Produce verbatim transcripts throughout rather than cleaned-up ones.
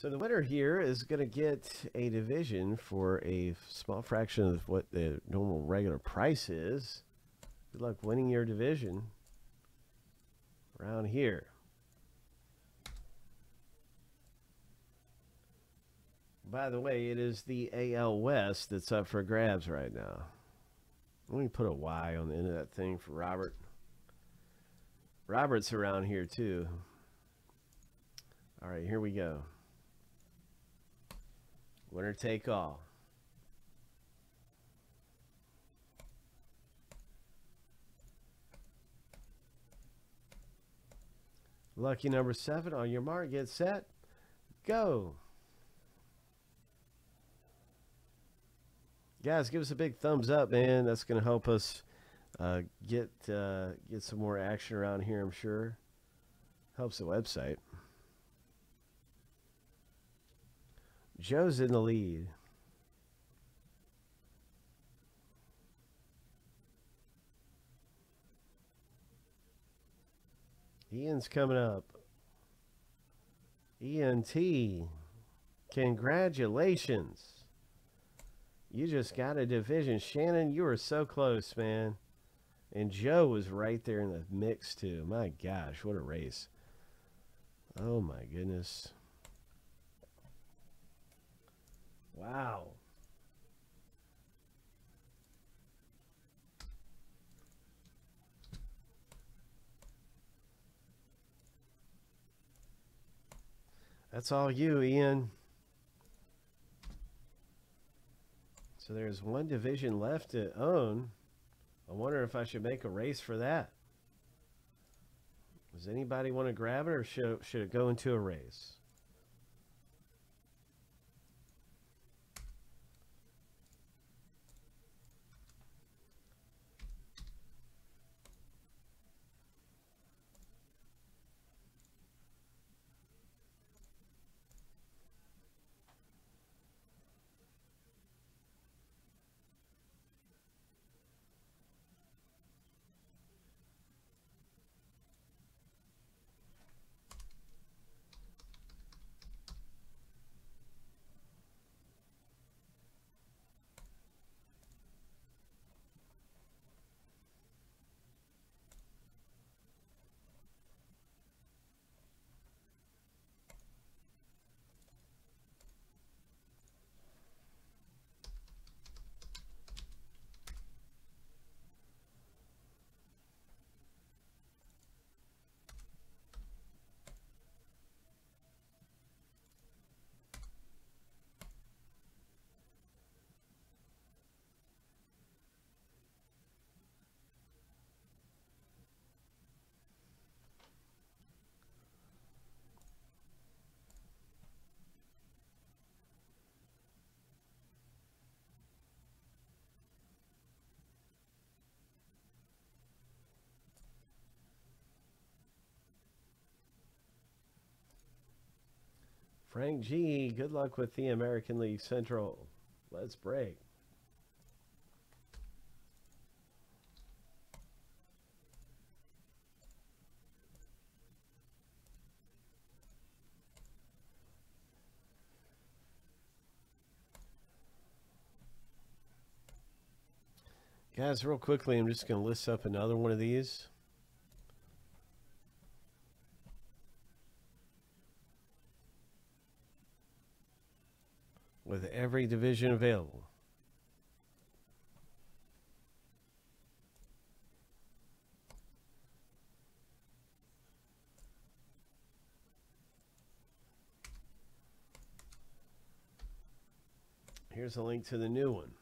So the winner here is going to get a division for a small fraction of what the normal regular price is. Good luck winning your division around here. By the way, it is the A L West that's up for grabs right now. Let me put a Y on the end of that thing for Robert. Robert's around here too. All right, here we go. Winner take all. Lucky number seven. On your mark, get set, go. Guys, give us a big thumbs up, man. That's going to help us uh, get uh, get some more action around here, I'm sure. Helps the website. Joe's in the lead. Ian's coming up. E N T, congratulations. You just got a division. Shannon, you were so close, man. And Joe was right there in the mix, too. My gosh, what a race. Oh, my goodness. Wow. That's all you, Ian. So there's one division left to own. I wonder if I should make a race for that. Does anybody want to grab it, or should, should it go into a race? Frank G, good luck with the American League Central. Let's break. Guys, real quickly, I'm just going to list up another one of these. With every division available. Here's a link to the new one.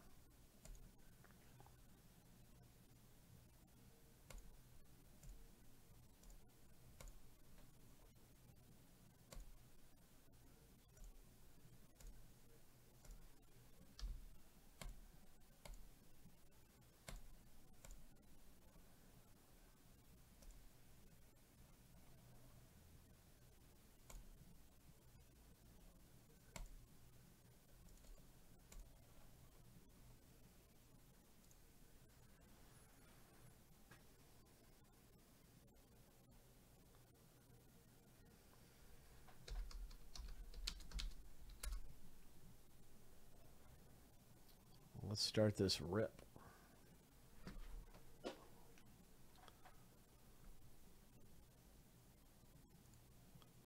Let's start this rip.